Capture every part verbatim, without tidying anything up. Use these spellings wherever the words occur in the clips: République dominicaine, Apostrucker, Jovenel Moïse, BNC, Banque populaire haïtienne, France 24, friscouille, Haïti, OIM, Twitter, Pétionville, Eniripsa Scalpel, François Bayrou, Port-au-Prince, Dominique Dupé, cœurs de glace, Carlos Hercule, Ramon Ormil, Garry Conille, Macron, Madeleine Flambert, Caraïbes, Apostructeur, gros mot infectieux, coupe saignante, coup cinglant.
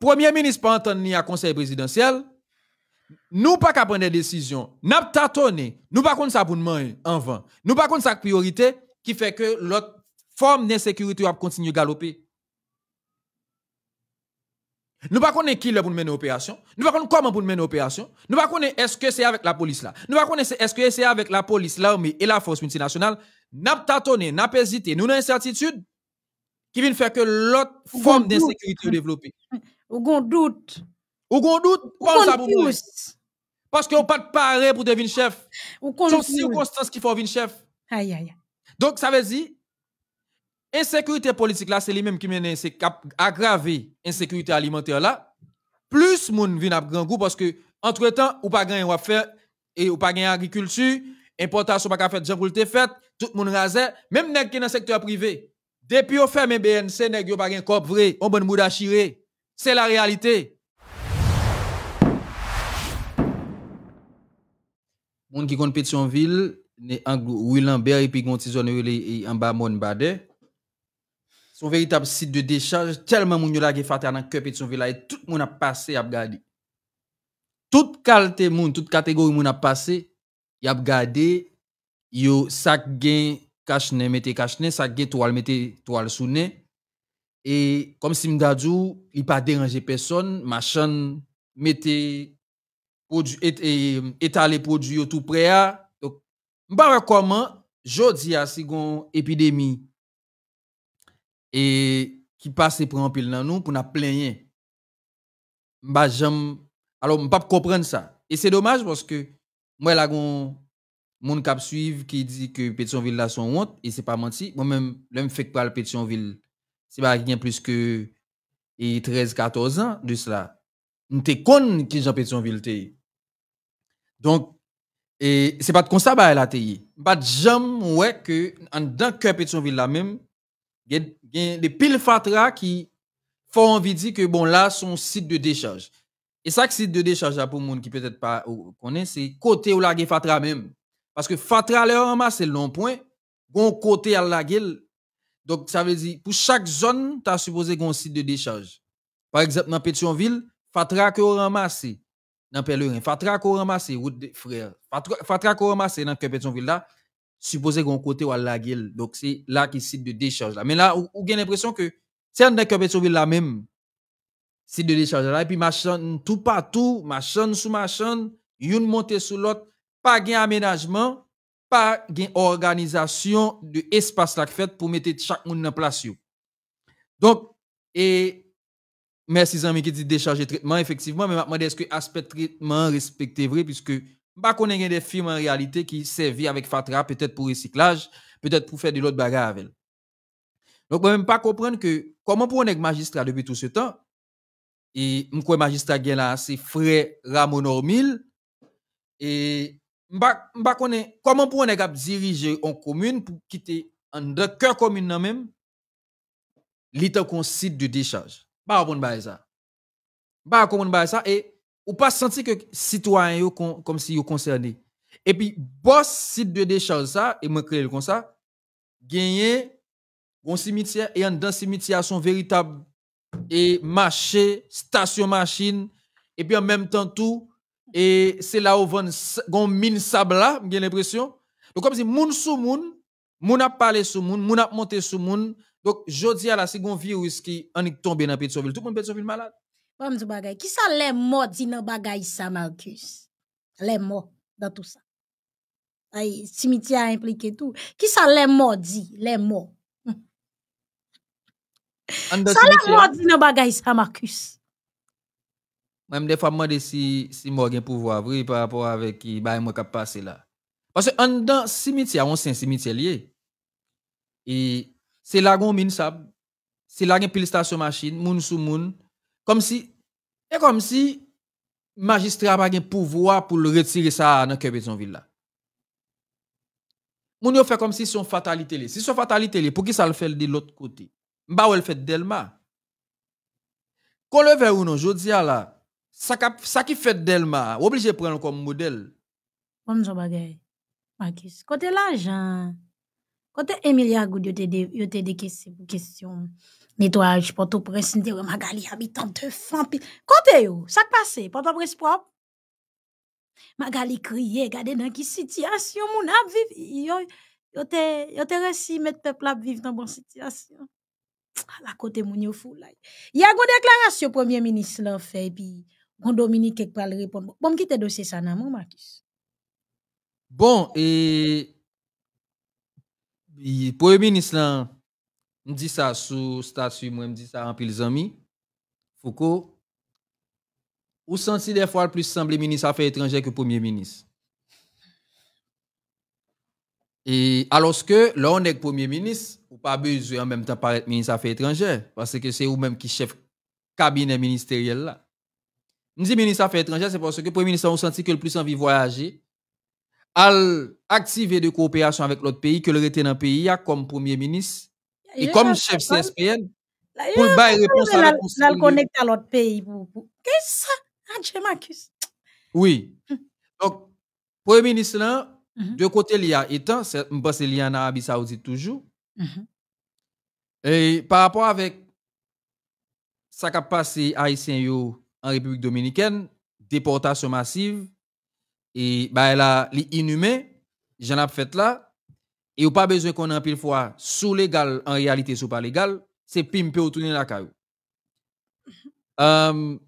Premier ministre pas entendre ni à conseil présidentiel. Nous pas qu'à prendre des décisions. N'a pas tâtonné. Nous pas contre ça pour demain en vain. Nous pas contre ça priorité qui fait que l'autre forme d'insécurité va continuer à galoper. Nous pas connaît qui là pour mener opération, nous pas connaît comment pour mener opération, nous pas connaît est-ce que c'est avec la police là, nous pas connaît est-ce que c'est avec la police, l'armée et la force multinationale, n'a pas tâtonné, n'a pas hésité, nous avons une incertitude qui vient faire que l'autre forme d'insécurité développée. Ou gon doute. Ou gon doute, pas ça pour nous. Parce que on pas de paré pour devenir chef. Ou sauf circonstance qui faut devenir chef. Aïe aïe. Donc ça veut dire insécurité politique là c'est lui-même qui mène c'est aggraver insécurité alimentaire là plus moun vinn ap grand goût parce que entre-temps ou pas gagner ou faire et ou pas gagner agriculture importation pas ka faire jan pou te fait tout moun rasé même nèg qui dans secteur privé depuis ou ferme B N C nèg yo pas gagner corps vrai on bon mouda chiré c'est la réalité moun qui compte Pétionville né Anglo Willambert et puis gonti zone en bas mon badé son véritable site de décharge, tellement moun yo la ge fata nan kèp Pétionville et tout moun a passé a gardé. Toute qualité moun, toute catégorie moun a passé, y a gardé, yo sak gen cache ne mette cache ne, sak gen toile mette toile sou ne et comme si m'dadjou, il pas déranger personne, machin mette produit étaler produit yo tout près a. Donc m'pa comment jodi a si gon épidémie et qui passe pour en pile dans nous pour nous plaindre. Bah j'aime alors on pas comprendre ça et c'est dommage parce que moi là gon moun cap suivre qui dit que Pétionville là son honte et c'est pas menti moi même l'homme fait pas Pétionville c'est pas rien plus que et treize quatorze ans de cela on te connaît qui Jean Pétionville t'es donc et c'est pas de constat bah la t'es pas j'aime ouais que en dans cœur Pétionville là même il y a des piles fatra qui font envie de dire que bon là son site de décharge. Et ça que site de décharge là pour monde qui peut-être pas connaît c'est côté où la gué fatra même parce que fatra leur ramasse c'est long point bon côté à la gueule. Donc ça veut dire pour chaque zone tu as supposé qu'on site de décharge. Par exemple dans Pétionville, fatra que ramassé dans Pèlerin, fatra qu'on ramassé route des frères, fatra qu'on ramassé dans Pétionville là supposé qu'on côté ou à la gueule. Donc c'est là qui site de décharge là mais là ou gagne l'impression que c'est un que Pétionville la même site de décharge là et puis machin tout partout machin sous machin une montée sous l'autre pas gain aménagement pas gain organisation de espace là fait pour mettre chaque monde en place yo. Donc et merci amis qui dit décharger traitement effectivement mais m'a demandé est-ce que aspect traitement respecté vrai puisque pas qu'on ait des firmes en réalité qui servent avec fatra, peut-être pour recyclage, peut-être pour faire de l'autre bagarre avec. Donc, je ne peux pas comprendre que comment pour un magistrat depuis tout ce temps, et je crois que magistrat qui est là, c'est frère Ramon Ormil, et je ne peux pas comment pour un diriger en commune pour quitter un cœur commune même, l'état qu'on site de décharge. Je ne peux pas comprendre ça. Je ne peux pas comprendre ça. Et ou pas sentir que citoyen yo comme si yo concerné et puis boss site de décharge ça et moi créer comme ça gagner un cimetière et en dans cimetière son véritable et marché station machine et puis en même temps tout et c'est là où vend gon mine sable là j'ai l'impression donc comme si moun sou moun moun a parler sou moun moun a monter sou moun donc jodi a la c'est gon virus qui en tomber dans Pétionville tout le monde Pétionville malade. Qui ça les mots dit dans bagay ça Marcus? Les mots dans tout ça. Ay cimetière impliqué tout. Qui ça les mots dit, les mots? Ça les mots dit dans bagay ça Marcus. Même des fois moi si si moi gain pouvoir vrai par rapport avec qui bail moi cap passer là. Parce que en dans cimetière on c'est cimetière lié. Et c'est là gon mine sable. C'est là gain pile station machine, moun sou moun. Comme si, et comme si, magistrat n'a pas le pouvoir pour le retirer ça dans Pétionville là. Moun yo fait comme si son fatalité li. Si son fatalité li, pour qui ça le fait de l'autre côté? Mba ou le fait Delma. Qu'on le veut ou non, je dis là, ça qui fait Delma, obligé de prendre comme modèle. Comme je bagay. Marcus, côté l'argent, Quand Emilia Goud yo te de question nettoyage Port-au-Prince de Magali habitant de Fampi. Quand yo, ça passé Port-au-Prince propre. Magali crier, regardez dans qui situation mon a vive. Yo yo te yo te réussi mettre peuple à vivre dans bonne situation. À côté mon yo fou là. Il y a une déclaration premier ministre là fait et puis bon Dominique pour répondre. Bon qui te dossier ça nan mon Marcus. Bon et le premier ministre me dit ça sous statut, moi me dit ça en pile zami. Foucault, ou senti des fois plus semble ministre des Affaires étrangères que premier ministre. Et alors que là on est premier ministre, ou pas besoin en même temps paraître ministre des Affaires étrangères, parce que c'est ou même qui chef cabinet ministériel là. Me dit ministre des Affaires étrangères, c'est parce que premier ministre on senti que le plus envie voyager. Al activer de coopération avec l'autre pays que le reten dans le pays comme premier ministre et je comme chef C S P N pour bailler réponse à la la connecter à l'autre pays pour qu'est-ce ça Marcus oui hum. Donc premier ministre là hum. De côté l'I A étant je pense qu'il y en Arabie Saoudite toujours hum. Et par rapport avec ça qui a passé haïtien yo en République dominicaine déportation massive et bah là les inhumains j'en ai fait là et ou pas besoin qu'on en pile fois sous légal en réalité sous pas légal c'est pimper ou tourner la caillou. Um,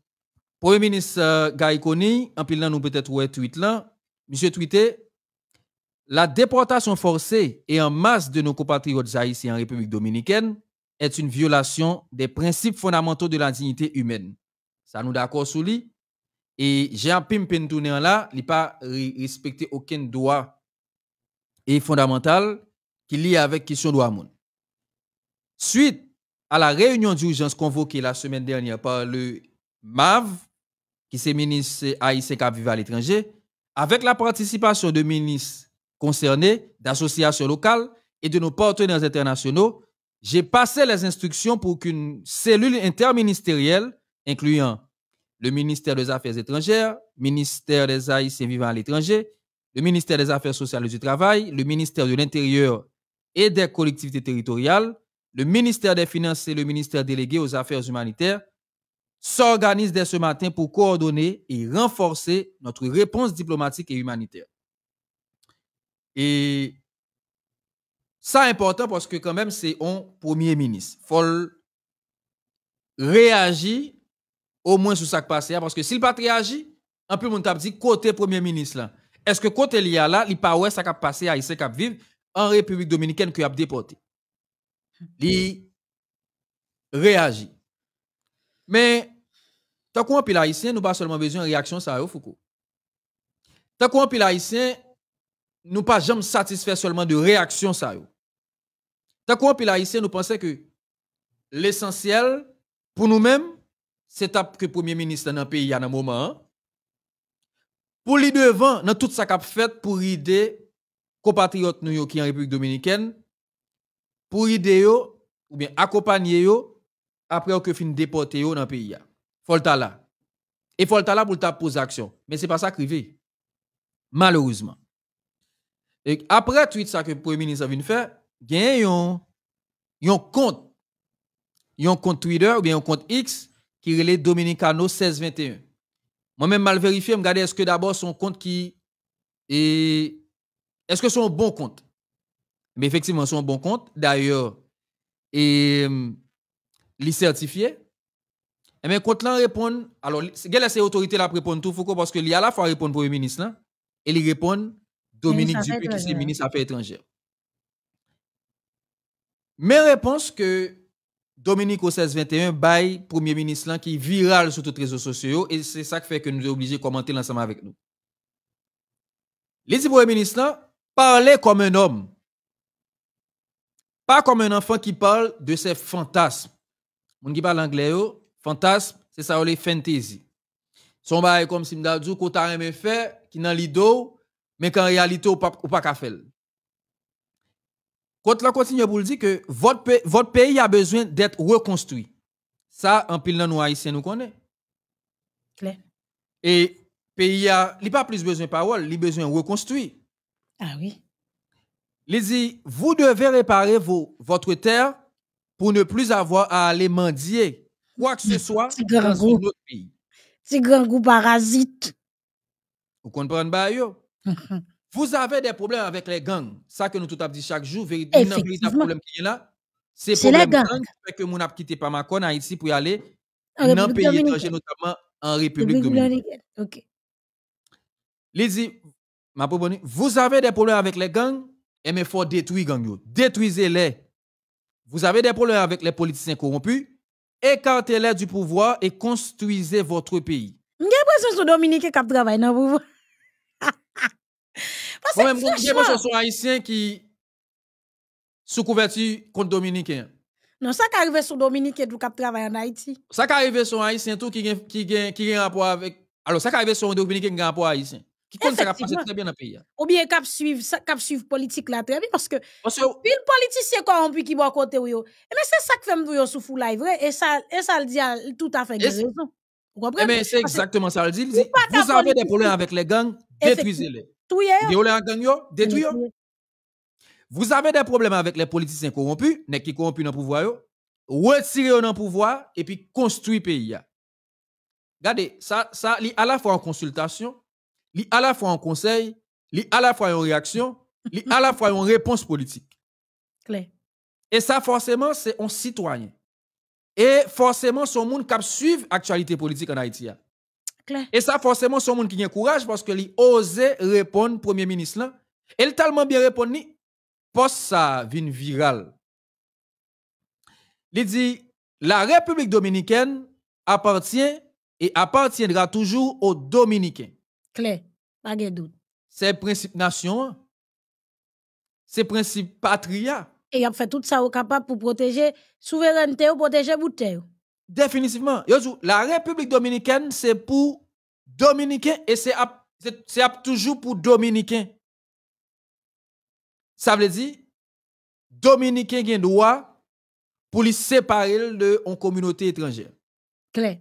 premier ministre uh, Garry Conille en pile là nous peut-être ouais tweet là monsieur tweeté la déportation forcée et en masse de nos compatriotes haïtiens en République dominicaine est une violation des principes fondamentaux de la dignité humaine. Ça nous d'accord sous lui. Et Jean Pimpin tourner là, il n'a pas respecté aucun droit et fondamental qui lie avec question droit moun. Suite à la réunion d'urgence convoquée la semaine dernière par le M A V, qui est ministre haïtien qui vit à l'étranger, avec la participation de ministres concernés, d'associations locales et de nos partenaires internationaux, j'ai passé les instructions pour qu'une cellule interministérielle, incluant le ministère des Affaires étrangères, le ministère des Haïtiens vivant à l'étranger, le ministère des Affaires sociales et du travail, le ministère de l'Intérieur et des collectivités territoriales, le ministère des Finances et le ministère délégué aux Affaires humanitaires s'organisent dès ce matin pour coordonner et renforcer notre réponse diplomatique et humanitaire. Et ça est important parce que quand même c'est un premier ministre. Il faut réagir au moins sur ça qui passe parce que s'il pas réagi un peu mon t'a dit côté premier ministre là est-ce que côté l'I A là il pas ouais ça qui passé à ici qui vivre en République dominicaine qui a déporté il réagit mais tant qu'on pile haïtien nous pas seulement besoin de réaction ça Foucault tant qu'on pile haïtien nous pas jamais satisfait seulement de réaction ça tant qu'on pile haïtien nous pensons que l'essentiel pour nous-mêmes c'est que le premier ministre dans le pays, il y a un moment, pour lui devant, dans tout ça qu'il a fait pour aider les compatriotes nous qui en République dominicaine, pour aider eux, ou bien accompagner eux, après que fin déporté dans le pays. Folta là. Et folta là pour ta pose action. Mais ce n'est pas ça qui arrive. Malheureusement. Et après tout ça que le premier ministre vient faire, il y a un compte. Il y a un compte Twitter ou bien un compte X. Qui relait Dominicano seize vingt et un. Moi-même, mal vérifié, je me regardais, est-ce que d'abord son compte qui est. Est-ce que son bon compte? Mais effectivement, son bon compte, d'ailleurs, est li certifié. Et bien, compte là répond. Alors, quelle est ces autorités là répondent tout, Foucault, parce que l'I A la fois répondre pour le ministre là, et il répond Dominique Dupé, qui est ministre des Affaires étrangères. Mes réponses que. Dominique au seize vingt et un bail premier ministre qui est viral sur tous les réseaux sociaux et c'est ça qui fait que nous sommes obligés de commenter l'ensemble avec nous. Les dit premier ministre parlez comme un homme. Pas comme un enfant qui parle de ses fantasmes. Mon qui parle anglais, fantasme, c'est ça les fantasy. Son bail comme si m'dadou qu'on t'a rien fait qui dans l'ido mais qu'en réalité ou pas ou pas qu'à faire. Quand la continue pour dire que votre, votre pays a besoin d'être reconstruit. Ça, en pile, nous haïtiens nous connaissons. Claire. Et pays a, il n'a pas plus besoin de parole, il a besoin de reconstruire. Ah oui. Il dit, vous devez réparer vos, votre terre pour ne plus avoir à aller mendier quoi que ce soit dans notre pays. C'est grand goût parasite. Vous comprenez pas, yo? Vous avez des problèmes avec les gangs. Ça que nous tout avons dit chaque jour, véritablement, le problème qui est là, c'est les gangs. C'est que nous avons quitté Pamako en Haïti pour aller dans les pays étrangers, notamment en République dominicaine. Ok. Il dit, ma bonne, vous avez des problèmes avec les gangs, et mais il faut détruire les gangs. Détruisez-les. Vous avez des problèmes avec les politiciens corrompus, écartez-les du pouvoir et construisez votre pays. J'ai l'impression que Dominique qui travaille dans le pouvoir. J'ai l'impression que c'est Haïtien qui sous couverture contre Dominicain. Non, ça qui arrive sur Dominique qui travaille en Haïti. Ça qui arrive sur Haïtien tout qui qui a un rapport avec. Alors, ça qui arrive sur Dominique qui a un rapport haïtien. Qui compte ça qui passe très bien dans le pays. Ou bien qui suivent suivre politique là très bien parce que parce que le politicien corrompu qui boit côté yo. Mais c'est ça qui fait nous sous fou live et ça et ça le dit tout à fait raison. Vous comprenez? Mais c'est exactement ça le dit. Vous avez des problèmes avec les gangs, détruisez-les. Détruisez-les. Vous avez des problèmes avec les politiciens corrompus, nèg qui corrompus dans le pouvoir yo. Retirez-les dans le pouvoir et puis construisez le pays. Regardez, ça ça à la fois en consultation, li à la fois un conseil, li à la fois une réaction, li à la fois une réponse politique. Claire. Et ça, forcément, c'est un citoyen. Et forcément, son monde qui suit l'actualité politique en Haïti. Claire. Et ça, forcément, son monde qui a courage parce que li osé répondre au Premier ministre. Là. Et il tellement bien répondu, post ça vient viral. Il dit, la République dominicaine appartient et appartiendra toujours aux Dominicains. Claire, pas de doute. C'est principe nation, c'est principe patria. Et il a fait tout ça au capable pour protéger souveraineté ou protéger bouteille. Définitivement. La République dominicaine, c'est pour Dominicains et c'est toujours pour Dominicains. Ça veut dire, Dominicains ont droit pour les séparer de une communauté étrangère. Claire.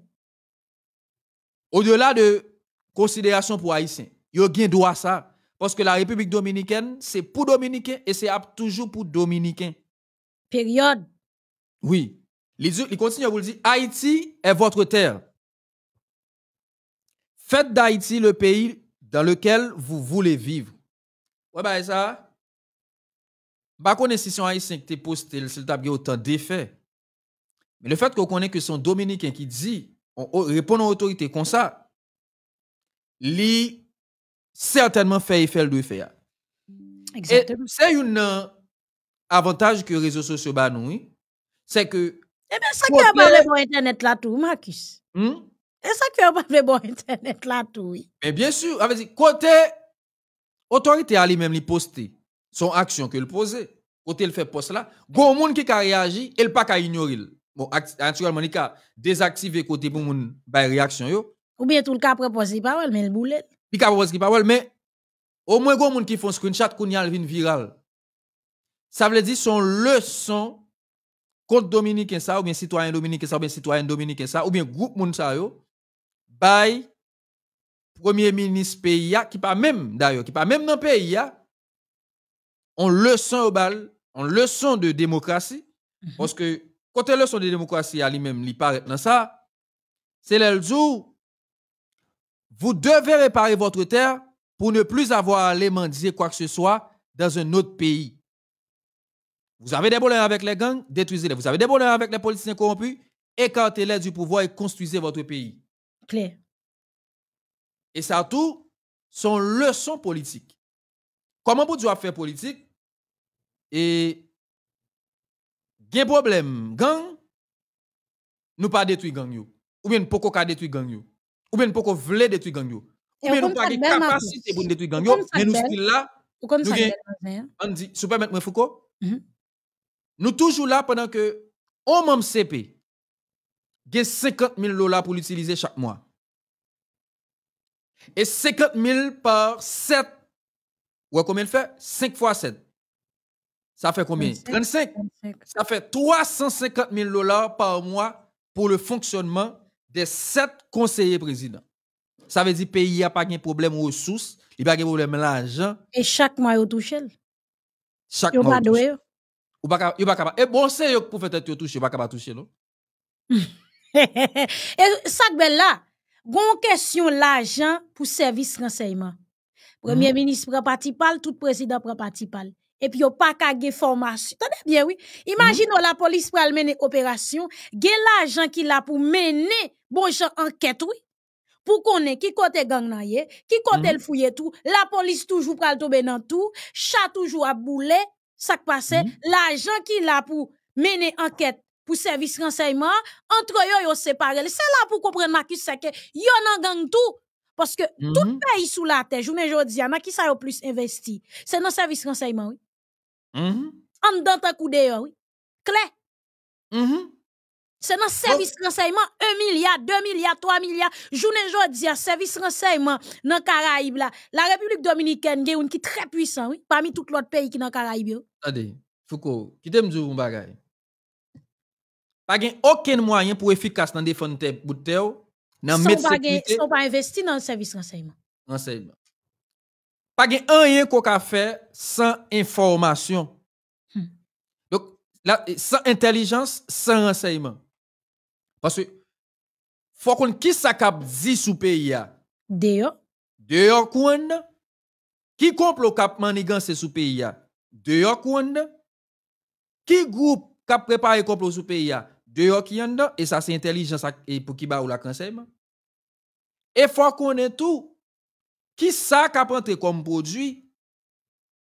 Au-delà de considération pour Haïtiens. Yo gen droit ça parce que la République dominicaine c'est pour Dominicains et c'est toujours pour Dominicains. Période. Oui. Il continue à vous le dire, Haïti est votre terre. Faites d'Haïti le pays dans lequel vous voulez vivre. Ouais bah ça. Ba connais si son Haïtien qui t'est posté s'il t'a bien autant d'effets. Mais le fait qu'on connaît que son Dominicain qui dit on répond aux autorités comme ça li certainement fait effet de faire. Exactement. C'est un avantage que les réseaux sociaux ba nous, c'est que eh bien ça qui a parlé bon internet là tout, Marcus. Hmm? Et ça qui a parlé bon internet là tout. Mais bien sûr, avec dit côté autorité a lui-même li poster son action que le poser, côté le fait post là, gon monde qui ka réagi, il pas ka ignorer. Bon, actuellement il ka désactiver côté pour moun ba réaction yo. Ou bien tout le cas propose qui parole, mais le boulet. Il propose qui parole, mais au moins, il y a des gens qui font screenshot qui viennent viral. Ça veut dire son leçon contre Dominicain ça, ou bien citoyen Dominicain ça, ou bien citoyen Dominicain ça, ou bien groupe moun ça yo, by Premier ministre pays qui pas même d'ailleurs, qui pas même dans le pays, on leçon au bal, on leçon de démocratie, mm-hmm. Parce que quand leçon de démocratie à lui-même, il paraît dans ça, c'est le jour. Vous devez réparer votre terre pour ne plus avoir à aller mendier quoi que ce soit dans un autre pays. Vous avez des problèmes avec les gangs, détruisez-les. Vous avez des problèmes avec les politiciens corrompus, écartez-les du pouvoir et construisez votre pays. Claire. Et surtout, son leçon politique. Comment vous devez faire politique? Et des problèmes gang, nous pas détruire gang. Ou bien nous ne pouvons pas détruire gang. Ou bien nous voulons détruire gang yo. Ou bien nous pas de capacité pour détruire gang yo, mais nous sommes là. On dit, Superman Foucault, nous toujours là pendant que on même C P, gagne cinquante mille dollars pour l'utiliser chaque mois. Et cinquante mille par sept, ouais combien il fait? cinq fois sept. Ça fait combien? trente-cinq. Ça fait trois cent cinquante mille dollars par mois pour le fonctionnement des sept conseillers présidents. Ça veut dire que le pays n'a pas de problème aux ressources, il n'a pas de problème à l'argent. Et chaque mois, il touche. chaque yo pas doué. Ou pas capable. Et bon, c'est yo pour faire tête toucher, pas capable toucher, non? Et ça belle là, gon question l'argent pour service renseignement. Premier mm. ministre prend parti parle, tout président prend parti parle. Et puis, il n'y a pas qu'à gagner formation. Tenez bien, oui. Imaginez mm. la police pour mener opération, gagner l'argent qu'il a pour mener bon genre enquête, oui. Pour qu'on ait qui côté gang nan ye, qui côté mm. le fouiller tout, la police toujours pral tomber dans tout, chat toujours à bouler, ça qui passe, mm. l'argent qu'il a pour mener enquête, pour service renseignement, entre eux, ils ont séparé. C'est là pour comprendre, Marcus, c'est que ils ont gang tout. Parce que mm-hmm. tout pays sous la terre, je me dis, à qui ça y a plus investi? C'est dans le service renseignement, oui. Mm-hmm. En dans ta coup d'ailleurs, oui. Clé. Mm-hmm. C'est dans le service oh. renseignement, un milliard, deux milliards, trois milliards. Je me dis, service renseignement dans les Caraïbes, la République dominicaine, qui est très puissant, oui. Parmi tout l'autre pays qui est dans les Caraïbes. Attendez, Foucault, qui te dit, vous bagay? Pas aucun moyen pour efficace dans défendre bout de terre. Ils ne sont pas investis dans le service renseignement. Renseignement. Pas de rien qu'on a fait sans information. Hmm. Donc, la, sans intelligence, sans renseignement. Parce que, faut qu'on qui ça cap dit sous pays a. D'ailleurs. D'ailleurs, qui complot cap manigancé sous pays a. D'ailleurs, qui groupe cap préparé complot sous pays a. Dehors qui en et ça c'est intelligence et pour qui ba ou la renseignement. Et faut qu'on ait tout qui ça qu'a rentré comme produit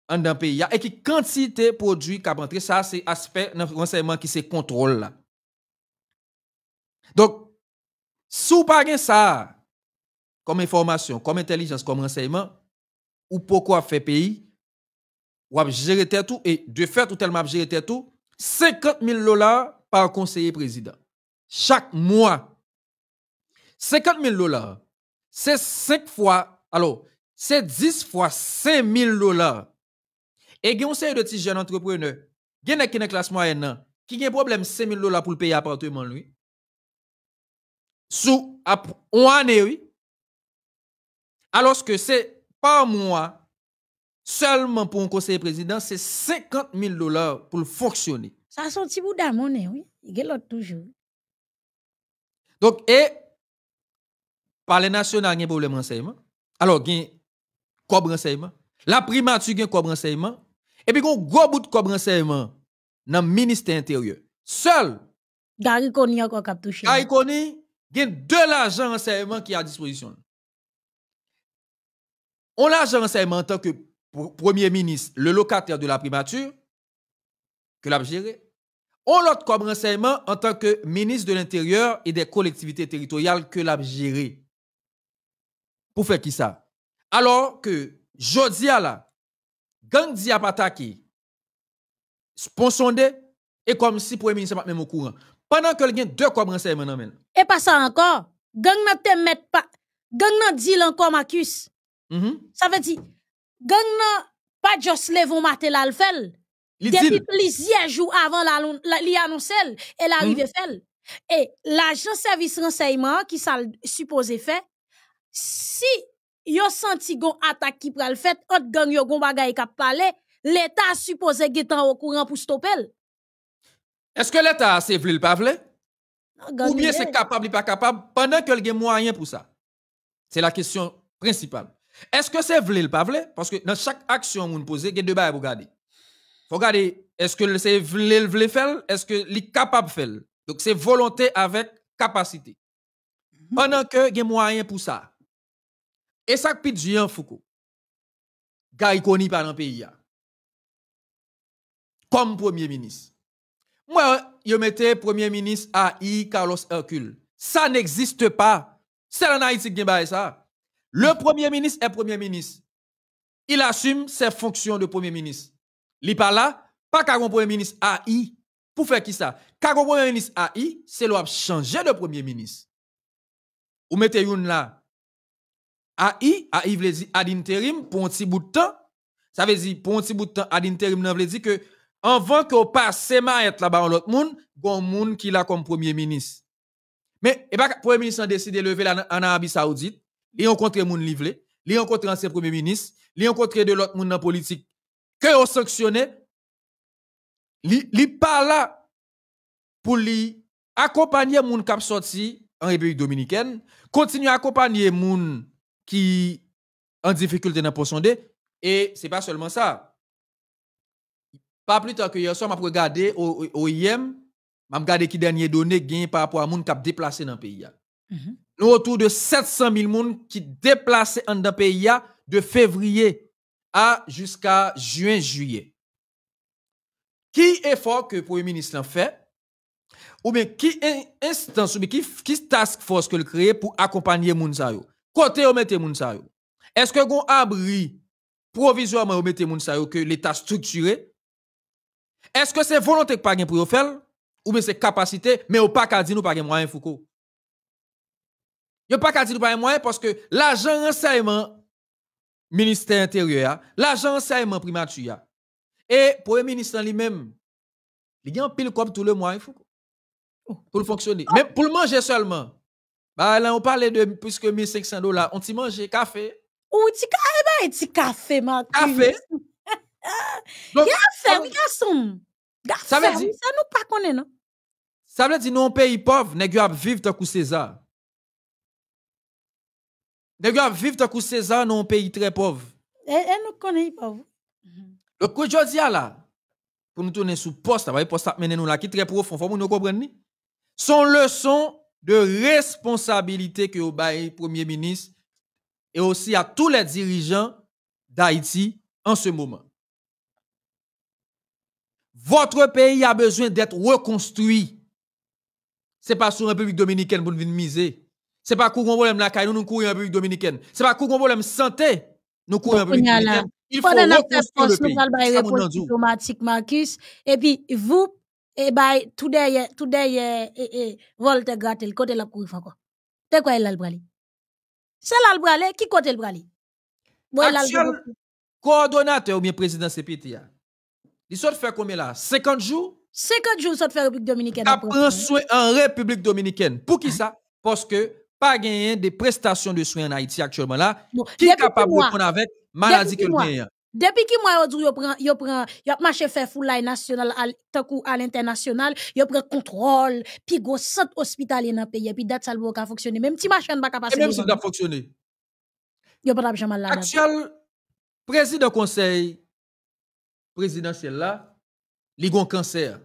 en dans pays et qui quantité produit qu'a rentré ça c'est aspect renseignement qui c'est contrôle là. Donc sous pas gen ça comme information, comme intelligence, comme renseignement ou pourquoi faire pays ou a gérer tout et de fait ou tellement gérer tout cinquante mille dollars par conseiller président. Chaque mois, cinquante mille dollars, c'est cinq fois, alors, c'est dix fois cinq mille dollars. Et on sait de petits jeunes entrepreneurs, qui ont une classe moyenne, qui ont un problème cinq mille dollars pour le payer appartement, lui. Sous, on année, oui. Alors que c'est par mois, seulement pour un conseiller président, c'est cinquante mille dollars pour le fonctionner. Ça sont petit bout d'amour, oui. Il y a l'autre toujours. Donc, et, par les nationales, il y a un problème de renseignement. Alors, il y a un renseignement. La primature, il y a un renseignement. Et puis, il y a un gros bout de renseignement dans le ministère intérieur. Seul. Garry Conille, il y a deux l'argent renseignement qui est à disposition. On l'argent renseignement en tant que premier ministre, le locataire de la primature, que l'a géré. On l'autre comme renseignement en tant que ministre de l'Intérieur et des collectivités territoriales que l'a géré. Pour faire qui ça? Alors que Jodia la, gang di a pataki, sponsondé, et comme si premier ministre pas même au courant. Pendant que il y a deux comme renseignement nan men. Et pas ça encore, gang nan te met pas, gang nan di encore Marcus. Mm-hmm. Ça veut dire, gang nan pas juste levon maté la l'fel. Depuis plusieurs jours avant l'annonce, elle arrive et fait. Et l'agent service renseignement qui ça supposé fait, si yon senti gon attaque qui pral fait, autre gang yon gon bagay kap pale, l'État supposé getan au courant pour stopper. Est-ce que l'État c'est vle pa vle? Ou bien c'est capable ou pas capable pendant que gen moyen pour ça? C'est la question principale. Est-ce que c'est vle pa vle? Parce que dans chaque action moun pose, gen deux bagay pour garder. Faut regarder, est-ce que c'est vle vle faire, est-ce que li capable faire? Donc c'est volonté avec capacité. Mm-hmm. Pendant que il y a moyen pour ça. Et ça qui dit en Foucault. Garry Conille par dans pays comme premier ministre. Moi, je mettais premier ministre A I Carlos Hercule. Ça n'existe pas. C'est en Haïti qui a ça. Le premier ministre est premier ministre. Il assume ses fonctions de premier ministre. Li pa la, pas kagon premier ministre A I. Pour faire qui ça? Kagon premier ministre A I, c'est l'op changer de premier ministre. Ou mettez yon la. A I, A I vle di ad interim pour un petit bout de temps. Ça veut dire pour un petit bout de temps ad interim nan vle di que avant que ou passe maet là-bas en l'autre moun, gon moun qui la comme premier ministre. Mais et pas premier ministre a décidé lever la en Arabie Saoudite, li rencontre moun li vle, li rencontre ancien premier ministre, li rencontre de l'autre moun nan politique. Que vous sanctionnez, li pas là pour li accompagner moun k'ap sorti en République dominicaine, continuer à accompagner moun qui en difficulté dans pour sondé. Et c'est pas seulement ça. Pas plus tard que hier soir, m'a regardé au O I M, m'a regardé qui dernier donné gain par rapport à moun k'ap déplacé dans pays. Mm-hmm. Nous autour de sept cent mille moun qui déplacé en dans pays de février à jusqu'à juin juillet. Qui effort que le Premier ministre fait, ou bien qui instance, ou bien qui, qui task force que le crée pour accompagner Mounsayo? Côté ou mettez Mounsayo? Est-ce que vous abri provisoirement ou mettez Mounsayo que l'État structuré? Est-ce que c'est volonté que pas gain pour faire? Ou bien c'est capacité, mais ou pas qu'à dire nous pas gain moyen Foucault? Yo pas qu'à dire nous pas gain moyen parce que l'agent renseignement ministère intérieur, l'agent renseignement primature, et le Premier ministre lui-même, il y a un pile comme tout le mois, il faut pour le fonctionner. Même pour le manger seulement. Bah, là, on parlait de plus que mille cinq cents dollars. On t'y mange café. Ou t'y eh ben, t'y café, man. Café. Donc, café, oui, garçon. Garçon, ça nous pas connaît, non? Ça veut dire nous, un pays pauvre, nous devons vivre tant que César. Nous devons vivre tant que César, nous, un pays très pauvre. Et nous connaissons pas vous. Donc, quand je dis là, pour nous tourner sous poste, vous poste mener nous là qui très profond, faut nous comprendre. Son leçon de responsabilité que au bail Premier ministre et aussi à tous les dirigeants d'Haïti en ce moment. Votre pays a besoin d'être reconstruit. C'est pas sur la République dominicaine pour nous miser. C'est pas courant problème la caille nous nous courir en République dominicaine. C'est pas courant problème santé nous courir en République dominicaine. Il faut le et puis vous et bah tout derrière tout derrière et volte gratter le côté la courir encore. C'est quoi elle bralé? C'est là le bralé qui côté le bralé? Actuel coordonnateur ou bien président C P T A. Il sort faire combien là? cinquante jours? cinquante jours sort faire République dominicaine. Après soin en République dominicaine. Pour qui ça? Parce que pas gagner des prestations de soins en Haïti actuellement là qui est capable de répondre avec maladie que le depuis qui moi aujourd'hui yo prend yo prend yo marché faire foulay national à l'international yo prend contrôle puis gros centre hospitalier dans pays puis date ça le pas fonctionner même petit machin pas capable même ça doit fonctionner yo pas jamais là actuel président conseil présidentiel là li gon cancer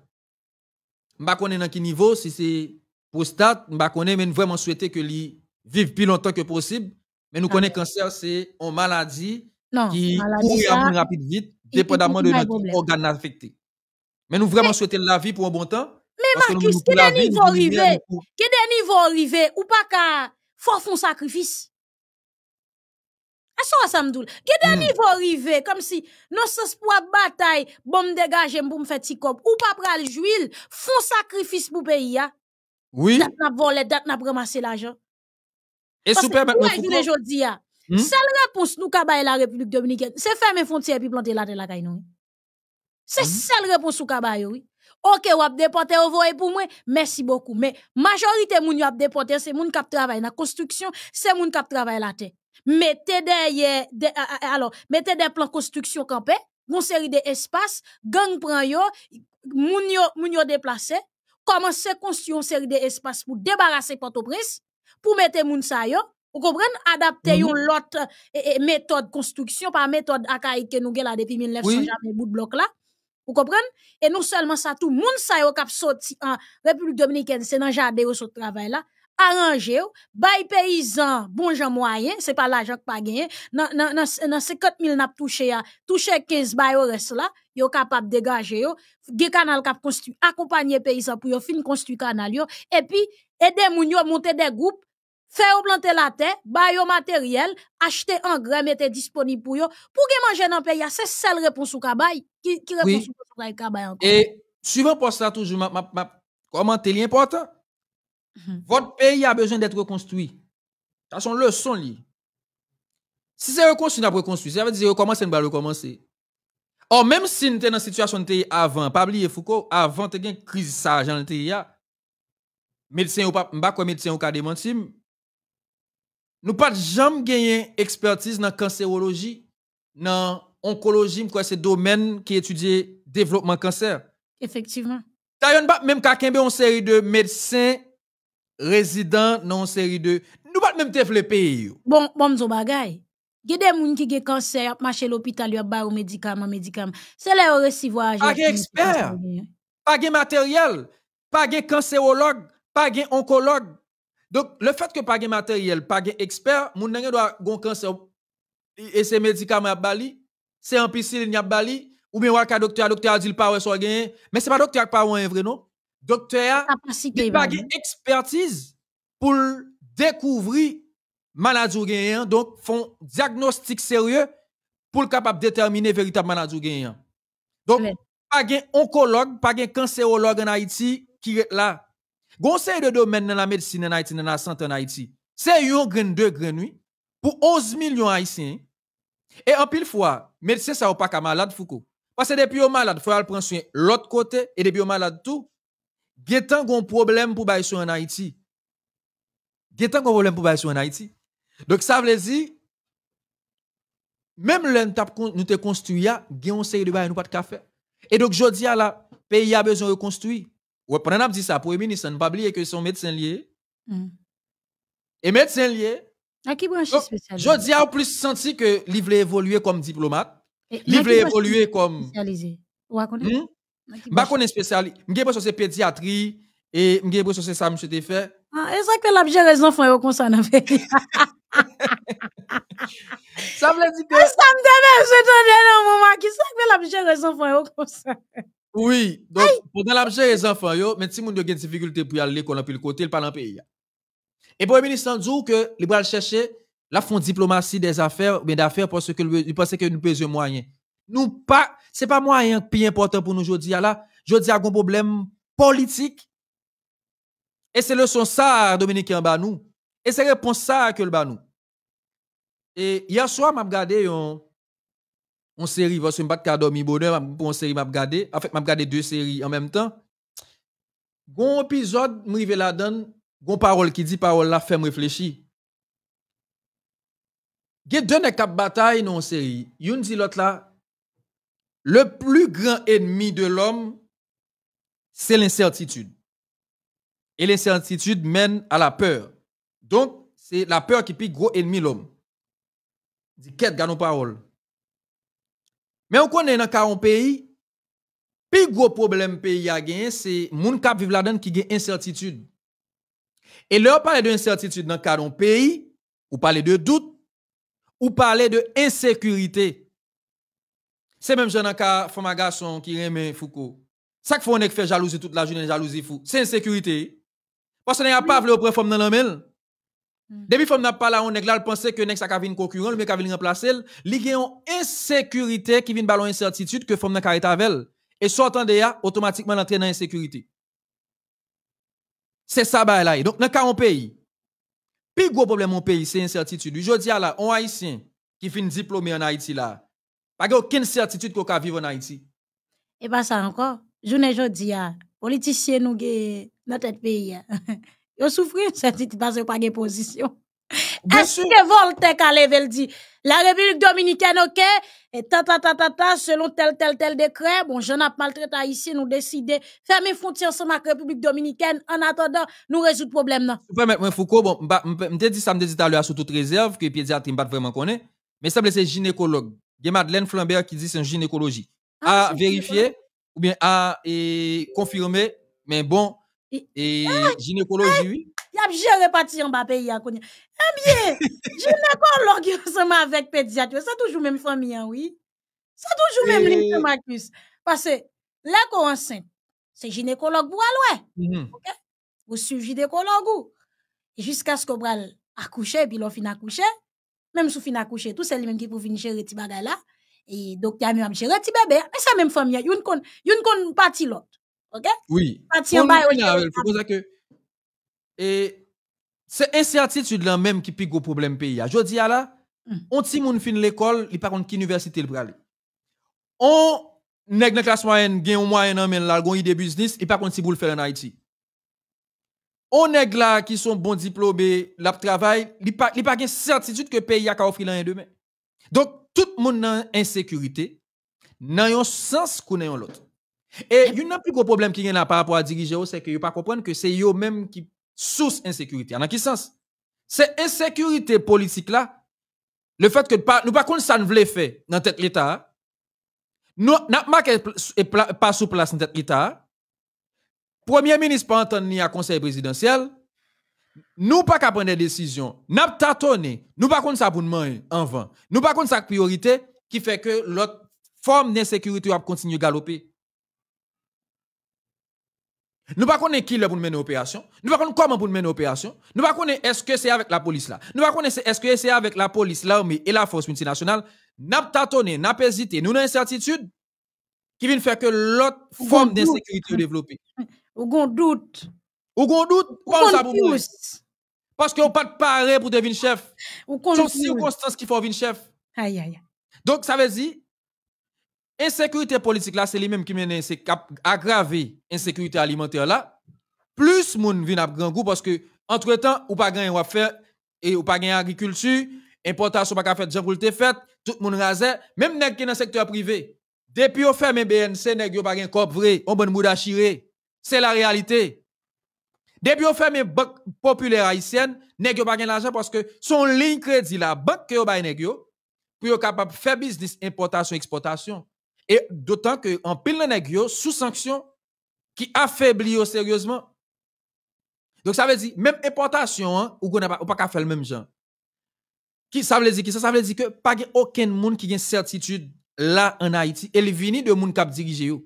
m'pa connait dans qui niveau si c'est prostate m'pa connait mais vraiment souhaiter que li vive plus longtemps que possible. Mais nous ah, connaissons que le cancer, c'est une maladie non, qui court à plus rapide vite, dépendamment de notre organe affecté. Mais nous vraiment mais, souhaitons la vie pour un bon temps. Mais Marcus, quel est le niveau arrivé? Quel est le niveau arrivé? Ou pas qu'à faire un sacrifice? À ça, ça me dit. Quel est le niveau arrivé? Comme si, non sens pour la bataille, bon me dégager, bon me faire petit cop. Ou pas pour le juil, font sacrifice pour le pays. Oui. Date n'a volé, date n'a ramassé l'argent. Et super maintenant aujourd'hui a seule réponse nous ka bailler la République dominicaine c'est fermer frontière puis planter la terre la caille nous c'est seule réponse nous ka bailler oui OK ou a déporter au voyer pour moi merci beaucoup mais majorité moun yo a déporter c'est moun qui travaille dans construction c'est moun qui travaille la terre mettez derrière alors mettez des plans construction campé une série d'espaces gang prend yo moun yo moun yo déplacer commencer construire une série d'espaces pour débarrasser Port-au-Prince pour mettre moun sa yo, vous comprenez, adapter mm -hmm. yon lot eh, eh, méthode construction par méthode akaï que nous gen la depuis mille neuf cents oui. Jamais bout de bloc là. Vous comprenez? Et non seulement ça tout moun sa yo k'ap sorti en République dominicaine, c'est dans jardin ou sot travail là, arranger bay paysan, bon jan moyen, c'est pas l'argent que pas gagné. Nan nan nan cinquante mille n'a touché a, touché quinze bay au reste là, yo capable dégager yo, des canal k'ap construit, accompagner paysan pour yo fin construit canal yo et puis aider moun yo monter des groupes faire planter la terre, ba yo matériel, acheter engrais, mettre disponible pour yo, pour que manger dans pays, c'est celle réponse ou kabay, qui, qui réponse ou oui. Kabay encore. Et, suivant pour ça toujours, ma, ma, ma commenter l'important, mm-hmm. Votre pays a besoin d'être reconstruit. Ça son leçon li. Si c'est reconstruit, n'a pas reconstruit, ça veut dire recommencer, n'a pas recommencer. Or, même si nous sommes dans la situation de pays avant, pas oublier Foucault, avant, nous avons une crise sage dans le pays, médecin ou pas, m'ba quoi médecin ou ka démenti. Nous pas jamais gagné expertise dans cancérologie, dans oncologie, c'est domaine qui étudie développement cancer. Effectivement. D'ailleurs, même quand on a une série de médecins résidents dans une série de... Nous ne pouvons pas même le pays. Bon, bon, bon, bagaille. Il y a des gens qui ont un cancer, qui marchent à l'hôpital, qui ont des médicaments, médicaments. C'est là où ils reçoivent... Pas d'expert, pas de matériel, pas de cancérologue, pas d'oncologue. Donc, le fait que pas de matériel, pas d'expert, les gens qui ont un cancer et ces médicaments à Bali, c'est un piscine à Bali, ou bien un docteur, docteur a dit le pas ou gagné, mais c'est pas docteur qui parle un vrai non. Docteur a pas d'expertise pour découvrir maladie ou gagnant, donc font diagnostic sérieux pour capable déterminer véritable maladie ou gagnant. Donc pas gain oncologue, pas gain cancérologue en Haïti qui là. Conseil de domaine dans la médecine en Haïti, dans la santé en Haïti. C'est une graine de grenouille pour onze millions haïtiens. Et en pile fois, médecin ça ou pas qu'à malade Foucault. Parce que depuis au malade, faut aller prendre soin l'autre côté et depuis au malade tout. Gétan gon problème pour bailler soin en Haïti. Gétan gon problème pour bailler soin en Haïti. Donc ça veut dire même l'on nous te construit a gon série de bail nous pas de café. Et donc jodi a la pays a besoin de reconstruire. Ou pendant dit ça pour le ministre, ne pas oublier que son médecin lié. Mm. Et médecin lié à qui branche spécialisé? Je dis à plus senti que livre évoluer comme diplomate, livre évoluer comme spécialisé. Ou à connaître? Bah connaît spécialisé. M'gé pas sur c'est pédiatrie et m'gé pas sur c'est ça monsieur te fait. Ah, est-ce que l'objet les enfants est au concerne avec? Ça veut dire que ça me donne je donne un moment qui ça que l'objet les enfants est au concerne. Oui, donc pendant l'objet les enfants yo, mais si moun yo gen difficulté pour aller l'école en pile côté, il pas dans pays. Et pour le ministre dit que les bras chercher la fond diplomatie des affaires, mais d'affaires parce que il pensait que nous pesons moyen. Nous pas, c'est pas moyen plus important pour nous aujourd'hui là. Aujourd'hui a un problème politique. Et c'est le son ça dominicain ba nous. Et c'est réponse ça que le ba nous. Et hier soir m'a regardé on on série parce que m'pas ka dormi bonheur, on série m'a regardé, en fait m'a regardé deux séries en même temps. Gon épisode m'rivé la donne Gon parole qui dit parole la fait me réfléchir. Gè deux nèg k'ap bataille non série. Youn dit l'autre là le plus grand ennemi de l'homme c'est l'incertitude. Et l'incertitude mène à la peur. Donc c'est la peur qui pique gros ennemi l'homme. Dit qu'est gagne parole. Mais on connaît dans quarante pays plus gros problème pays a gagné c'est moun k'ap viv la donne qui gagne incertitude. Et là, on parle d'incertitude dans le pays, on parle de doute, on parle d'insécurité. C'est même gens dans le cas de ma garçon qui remet Foucault. Ça qu'il faut qu'on fait jalousie toute la journée, jalousie fou. C'est insécurité. Parce qu'on n'a pas voulu prendre femme dans la main. Depuis qu'on n'a pas là, on pense que on a une concurrent, mais qu'on a remplacer. Il y a une insécurité qui vient de l'incertitude que femme n'a pas été avec elle. Et sortant de là, automatiquement, on entraîne dans l'insécurité. C'est ça, là. Donc, dans quarante pays, le plus gros problème mon pays, c'est l'incertitude. Je dis à la, on haïtien qui finit diplômé en Haïti, là. Pas aucune certitude qu'on peut vivre en Haïti. Et pas ça encore. Je ne dis pas, politiciens, nous, dans notre pays, ils souffrent d'incertitude parce qu'ils n'ont pas de position. Est-ce que Voltaire a levé le dit, la République dominicaine, ok, et ta ta ta ta ta, selon tel tel tel décret, bon, j'en ai maltraité ici, nous décidons, fermer frontières ensemble avec la République dominicaine, en attendant, nous résoudre le problème. Je peux mettre Foucault, bon, je te dis ça, je te dis tout à l'heure, sous toute réserve, que pédiatrie, je ne pas vraiment connaître, mais ça, c'est gynécologue. Il y a Madeleine Flambert qui dit c'est une gynécologie. À vérifier, ou bien à confirmer, mais bon, et gynécologie, oui. Y'a j'ai réparti en bas pays à connaître. Eh bien, je n'ai pas ensemble avec pédiatre. C'est toujours même famille, oui. C'est toujours même ligne de Marcus. Parce que là qu'on enceinte, c'est gynécologue pour aller. Mm-hmm. OK? Vous suivez gynécologue jusqu'à ce qu'on brale accoucher puis l'on finit accoucher. Même si on finit accoucher, tout c'est lui même qui pour finir gérer petit bagage là et docteur même gérer petit bébé. Mais c'est même famille, une con une con partie l'autre. OK? Oui. Partie en bas que et c'est incertitude là même qui pique au problème pays. Je dis à la, mm. on ti moun fin l'école, il par contre qui université le prale. On nèg nan classe moyenne, gen yon moyen nan men la, gon idée business, il par contre si pou le faire en Haïti. On nèg là qui sont bon diplômé, la travail, il pas il pas gen certitude que pays a ka offrir l'an demain. Donc tout moun nan insécurité, nan yon sens konnen yon l'autre. Et il y a un plus gros problème qui est là par rapport à diriger, c'est que vous ne comprenez pas que c'est eux-mêmes qui source insécurité. En quel sens? C'est insécurité politique là. Le fait que nous pas contre ça ne voulait faire dans tête l'État. Nous n'a marqué pas sous place dans tête l'État. Premier ministre pas entendre ni à conseil présidentiel. Nous pas qu'à prendre des décisions. N'a tâtonné. Nous pas contre ça pour nous en vain. Nous pas contre ça priorité qui fait que l'autre forme d'insécurité va continuer à galoper. Nous ne connaissons pas qui pour mener l'opération. Nous ne connaissons pas comment pour mener l'opération. Nous ne connaissons pas est-ce que c'est avec la police là. Nous ne connaissons pas est-ce que c'est avec la police, l'armée et la force multinationale. Nous avons tâtonné, nous avons hésité, nous avons une incertitude qui vient faire que l'autre forme d'insécurité est développée. Ou gon doute. Ou gon doute. Parce que vous pas de paré pour devenir chef. C'est une circonstance qui faut devenir chef. Aïe, aïe. Donc ça veut dire. Insécurité politique là, c'est lui-même qui mène à aggraver l'insécurité alimentaire là. Plus moun vin ap grand goût parce que, entre temps, ou pas gagné ou faire, et ou pas gagné agriculture, importation pas fait, j'en te fait, tout moun rasé, même nèg qui dans le secteur privé. Depuis ou ferme B N C, nèg yo pas gagné corps vrai, on bon mouda chiré. C'est la réalité. Depuis ou ferme banque populaire haïtienne, nèg yo pas gagné l'argent parce que son ligne crédit la banque que yo bay nèg yo, pour yo capable faire business importation exportation. Et d'autant que en pile nèg sous sanction qui affaiblit sérieusement. Donc ça veut dire même importation hein, ou on pas pas faire le même genre. Qui ça veut dire qui ça, ça veut dire que pas aucun monde qui a certitude là en Haïti et il vini de monde qui dirige yo.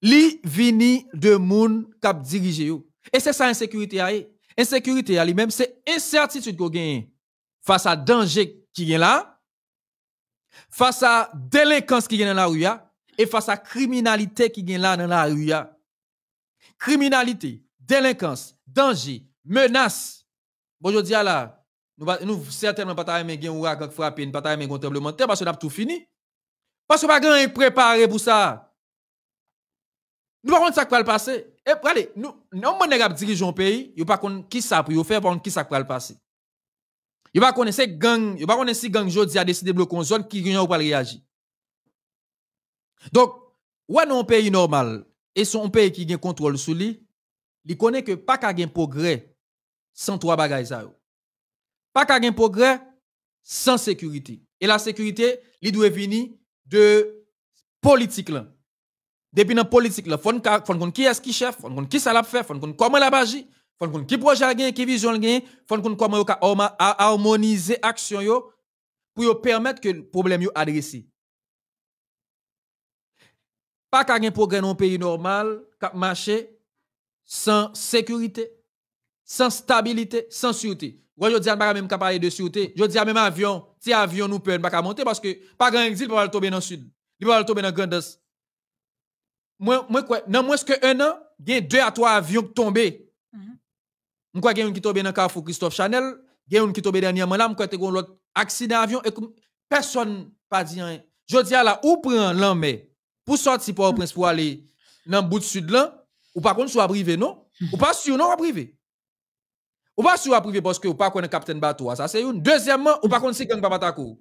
Li vini de monde qui dirige yo. Et c'est ça insécurité a. Insécurité a lui-même c'est incertitude qu'on gagne face à danger qui est là. Face à délinquance qui est dans la rue et face à criminalité qui est là dans la rue. Criminalité, délinquance, danger, menace. Bon, je dis à la, nous, nous certainement pas t'aimer gagner ou à gang frapper, pas t'aimer gagner tremblement de terre parce qu'on a tout fini. Parce qu'on pas gagner préparé pour ça. Nous pas contre ça qui va le passer. Et allez, nous, on m'en est à diriger un pays, il pas contre qui ça pour faire, pour qui ça qui va le passer. Il va connaître ces gangs, il va connaître ces gangs jodi a décidé de bloquer une zone qui n'a pas réagi. Donc, ou un pays normal et son pays qui gagne contrôle sur lui, il connaît que pas qu'à gagne progrès sans trois bagages ça. Pas qu'à gagne progrès sans sécurité. Et la sécurité, il doit venir de politique là. Depuis dans politique là, faut qu'on qui est qui chef, faut qu'on qui ça l'a fait, faut qu'on comment l'a agi. Faut qu'on qui projet gagne, qui vision gagne, faut qu'on comment harmoniser action yo pour permettre que le problème yo adressé. Pas qu'à gagne progrès dans un pays normal, cap marché sans sécurité, sans stabilité, sans sûreté. Moi je dis pas même qu'à parler de sûreté, je dis même avion, si avion nous peut pas monter parce que pas grand exil pour tomber dans le sud, il va tomber dans grand est. Moi moi quoi, dans moins que un an, il y a deux à trois avions qui tombent. Je crois qu'il y a un qui tombe dans le carrefour Christophe Chanel, il y a un qui tombe dernièrement là, je crois qu'il y a un autre accident d'avion, et personne pas dit rien. Je dis à la, ou prend l'anmé pour sortir pour Port-au-Prince pour aller dans le bout du sud là, ou par contre, soit privé, non? Ou pas sûr, non, privé. Ou pas sûr, privé, parce que ou pas connaît capitaine bateau, ça c'est une. Deuxièmement, ou pas contre si gang papa takou.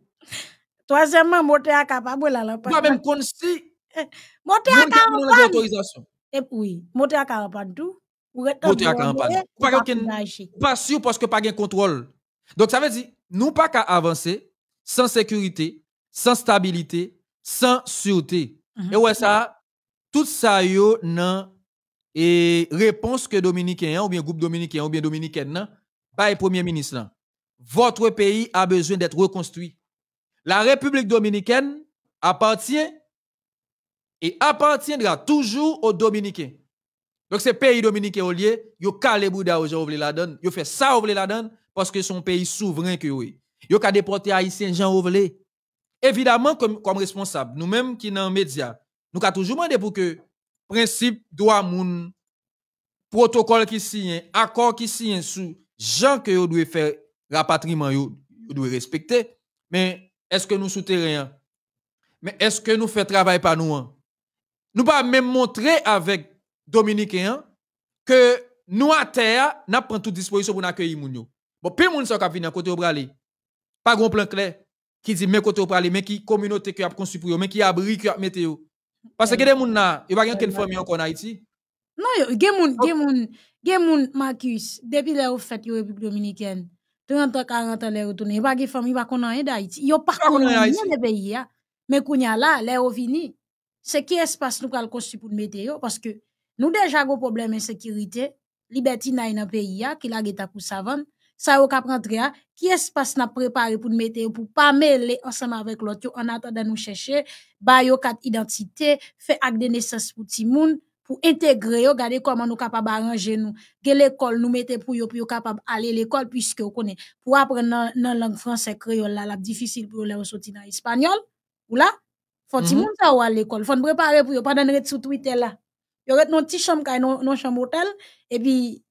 Troisièmement, monter à capable là. Ou pas même contre si. Monter à capable. Et oui, monter à capable tout. Ou pas sûr parce que pas de contrôle. Donc ça veut dire, nous pas qu'à avancer sans sécurité, sans stabilité, sans sûreté. Mm-hmm. Et ouais ça, tout ça yo nan et réponse que Dominicain ou bien groupe Dominicain ou bien Dominicaine nan, pas le Premier ministre nan. Votre pays a besoin d'être reconstruit. La République dominicaine appartient et appartiendra toujours aux Dominicains. Donc, c'est pays dominicain au lieu, yo calé bouda ou j'ouvre la donne, yo fait ça ouvre la donne, parce que son pays souverain que oui. Yo ka déporté haïtien, Jean ouvre. Évidemment, comme, comme responsable, nous-mêmes qui dans les médias, nous ka toujours demandé pour que principe droit moun, protocole qui signe, accord qui signe sous gens que yo doit faire rapatriement, yo, yo doit respecter. Mais est-ce que nous souterrain? Mais est-ce que nous fait travail par nous? An? Nous pas même montrer avec Dominicains que nous à terre n'a pris toute disposition pour accueillir moun yo. Bon puis moun sa ka vinn côté ou bralé. Pas gon plan clair qui dit mais côté ou bralé mais qui communauté qui a construit pour yo mais qui abri qui a mette yo. Parce que les gens, ils n'ont pas de famille en Haïti. Non, il y a des gens, Marcus, depuis la fête de la République dominicaine, trente ans, quarante ans, ils retournent. Pas de famille, ils n'ont pas de famille en Haïti. Ils n'ont pas de pays. Mais quand ils sont là, ils sont venus. C'est qui espace nous allons construire pour mettre parce que nous déjà avons un problème de sécurité, liberté dans le pays, qui la guetta pour savant, ça au cap rentrer, qui espace n'a préparé pour mettre pour pas mêler ensemble avec l'autre en attendant nous chercher, bayo quatre identité, fait acte de naissance pour tout monde, pour intégrer, regarder comment nous capable arranger nous, que l'école nous mettait pour yo pour capable aller l'école puisque on connaît pour apprendre dans langue française créole là, la difficile pour les sortir dans espagnol ou là. Faut que tout le monde soit à l'école. Faut préparer pour ne pas donner sur Twitter là. Yo ret non petit chambre kay non chambre hôtel et puis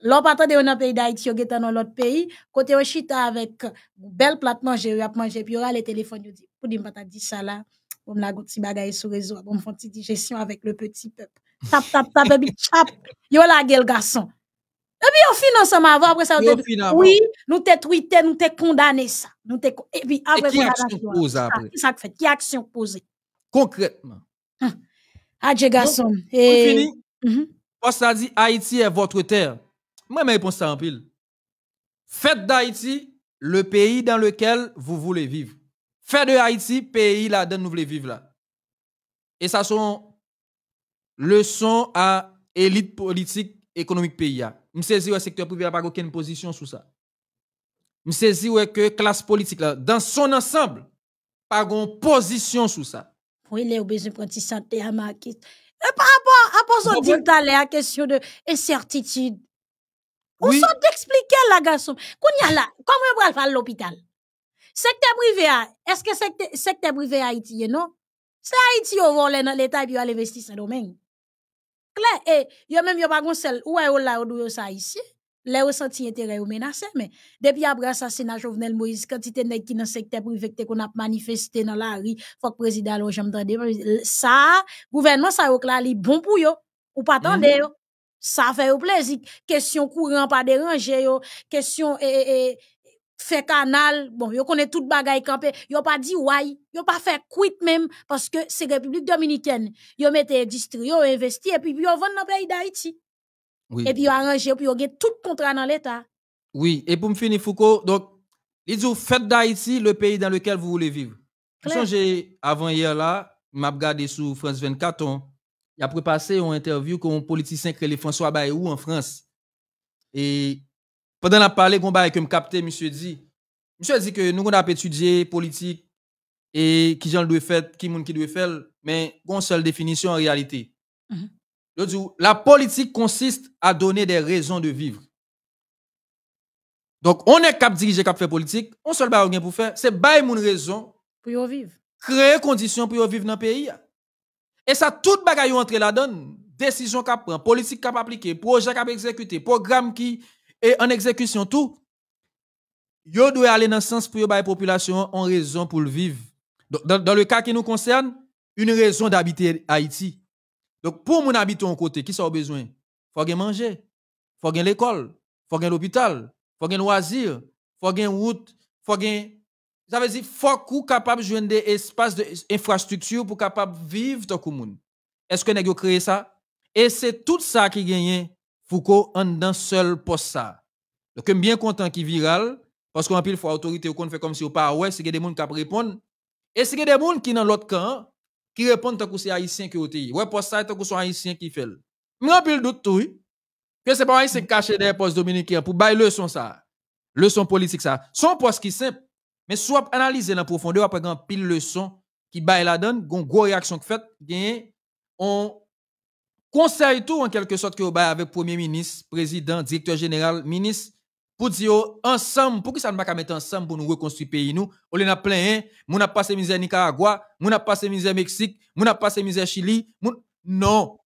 l'on pas attendre dans pays d'Haïti, yo getan dans l'autre pays, côté yo chita avec belle plate manger, yo a manger puis yo a le téléphone yo dit pour dire pas dit ça là, pour me la petit bagaille sur réseau, pour me faire petite digestion avec le petit peuple. Tap tap tap baby chap. Yo la gueule garçon. Et puis on finit ensemble avant après ça oui, nous t'es tweeté, nous t'es condamné ça. Nous t'es et puis après ça ça fait qui action posée concrètement. Adieu garçon. Et fini. On ça dit Haïti est votre terre. Moi même réponse ça en pile. Faites d'Haïti le pays dans lequel vous voulez vivre. Faites de Haïti pays là dedans nous voulez vivre là. Et ça sont leçons à élite politique économique pays là. Je sais que secteur privé n'a pas aucune position sur ça. Je sais que la classe politique, là, dans son ensemble, n'a pas une position sur ça. Oui, il y a besoin de santé à Marquis. Par rapport à son dit la question de incertitude, on s'en expliquer la garçon. Qu'on y a là, comment on va faire l'hôpital? Secteur privé, est-ce que secteur privé haïtien, non? C'est Haïti au volet dans l'État et puis aller investir dans le domaine. Et yo même yo pas gonçel ou ay ou la ou dou ça ici les ressenti intérêt ou menacé mais depuis après assassinat Jovenel Moïse quantité nèg qui dans secteur privé que qu'on a manifesté dans la rue faut que président là j'aime tande ça gouvernement ça yo là li bon pour yo ou pas tande yo ça fait au plaisir question courant pas déranger yo question et fait canal bon yo connaît toute bagaille campé yo pas dit why yo pas fait quit même parce que c'est République dominicaine yo mettez distri yo investi et puis yo vend dans pays d'Haïti oui. Et puis yo arranger puis yo gagne tout contrat dans l'état oui et pour me finir Foucault donc il dit faites d'Haïti le pays dans lequel vous voulez vivre songez avant hier là m'a regardé sur France vingt-quatre on y a préparé une interview qu'on politicien que François Bayrou en France et pendant la parler, je me capte, monsieur dit. Monsieur dit que nous avons étudié politique et qui gens doit faire, qui moun qui doit faire, mais une seule définition en réalité. Mm -hmm. La politique consiste à donner des raisons de vivre. Donc, on est cap diriger, cap faire politique, on seul ba rien pour faire, c'est bail moun raison pour yon vivre. Créer conditions pour yon vivre dans le pays. Et ça, tout bagay yon entre la donne, décision cap prend, politique cap appliquer, projet cap exécuter, programme qui. Et en exécution, tout, yo doit aller dans le sens pour la population en raison pour le vivre. Dans, dans le cas qui nous concerne, une raison d'habiter Haïti. Donc, pour mon habitant en côté, qui ça a besoin? Faut bien manger, faut bien l'école, faut bien l'hôpital, faut bien loisir, faut bien route, faut bien. Ça veut dire, faut qu'on capable de jouer des espaces d'infrastructure pour capable vivre dans le commun. Est-ce que nous avons créé ça? Et c'est tout ça qui gagne. Foucault en d'un seul poste ça. Donc, je suis bien content qu'il viral, parce qu'en pile, fois autorité, on fait comme si on pas ouais, c'est que des gens qui répondent. Et c'est que des gens qui dans l'autre camp, qui répondent tant que c'est haïtien qui est ouais, poste ça, tant que c'est haïtien qui fait. Mais en pile, doute tout, que c'est pas haïtien qui cache des postes dominicains pour bailler leçon ça. Leçon politique ça. Son poste qui est simple, mais soit analyser dans la profondeur, après grand pile leçon qui baille la donne, une grosse réaction qui fait, bien, on. Conseil tout en quelque sorte que vous avez avec Premier ministre, président, directeur général, ministre, pour dire ensemble, pour que ça ne va pas mettre ensemble pour nous reconstruire le pays. Nous, on a plein, on a passé misère Nicaragua, on a passé misère Mexique, on a passé misère Chili. Moun... Non.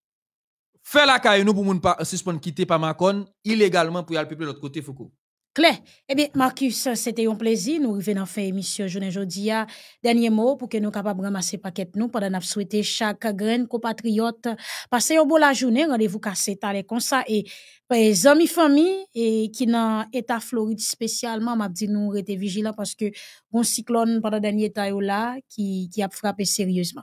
Fais la caille nous pour nous pas suspendre quitter par Macron illégalement pour y aller peuple de l'autre côté, Foucault. Claire, eh bien, Marcus, c'était un plaisir. Nous revenons en fin émission journée jodia. Dernier mot pour que nous capables de ramasser paquet nous pendant nous souhaiter chaque graine compatriote passer au beau la journée. Rendez-vous cassé tard comme ça et les amis famille et qui dans état Floride spécialement m'a dit nous rester vigilants parce que bon cyclone pendant dernier temps là qui qui a frappé sérieusement.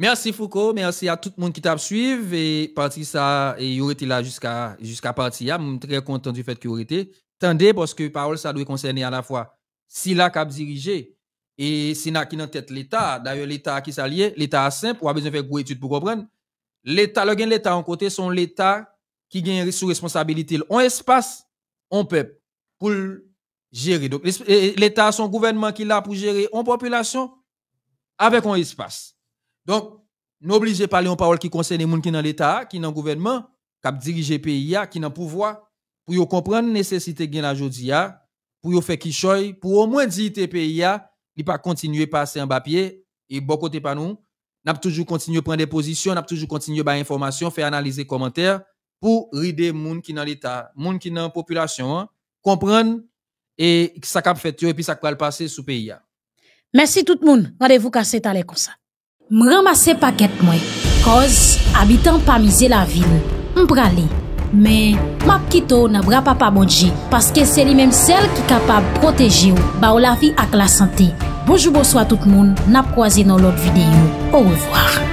Merci Foucault, merci à tout le monde qui t'a suivi et parti ça et il était là jusqu'à jusqu'à partir. Je suis très content du fait que vous été. Tendez parce que parole ça doit concerner à la fois si la cap dirigé et si n'a qui dans tête l'état. D'ailleurs l'état qui s'allie, l'état simple, ou a besoin de faire gros étude pour comprendre. L'état le gain l'état en côté sont l'état qui gagne sous responsabilité, on espace, on peuple pour gérer. Donc l'état son gouvernement qui là pour gérer en population avec un espace. Donc, n'obligez pas les paroles qui concernent les gens qui sont dans l'État, qui sont dans le gouvernement, qui dirigent le pays, qui sont dans le pouvoir, pour comprendre la nécessité de la journée, pour faire qui choy, pour au moins dire que le pays ne pas continuer à passer en papier, et bon côté pas nous, n'a toujours continué à prendre des positions, n'a toujours continué à faire des informations, faire analyser commentaires, pour rider les gens qui sont dans l'État, les gens qui sont dans la population, comprendre et ça cap fait et puis ça va le passer sous le pays. Merci tout le monde. Rendez-vous casser à comme ça. M'ramasse paquet moi, cause habitant pas misé la ville. M'pralé, mais m'a quitto n'a bra papa bonji parce que c'est lui-même celle qui capable protéger ou ba ou la vie ak la santé. Bonjour bonsoir tout le monde, n'a croisé dans l'autre vidéo. Au revoir.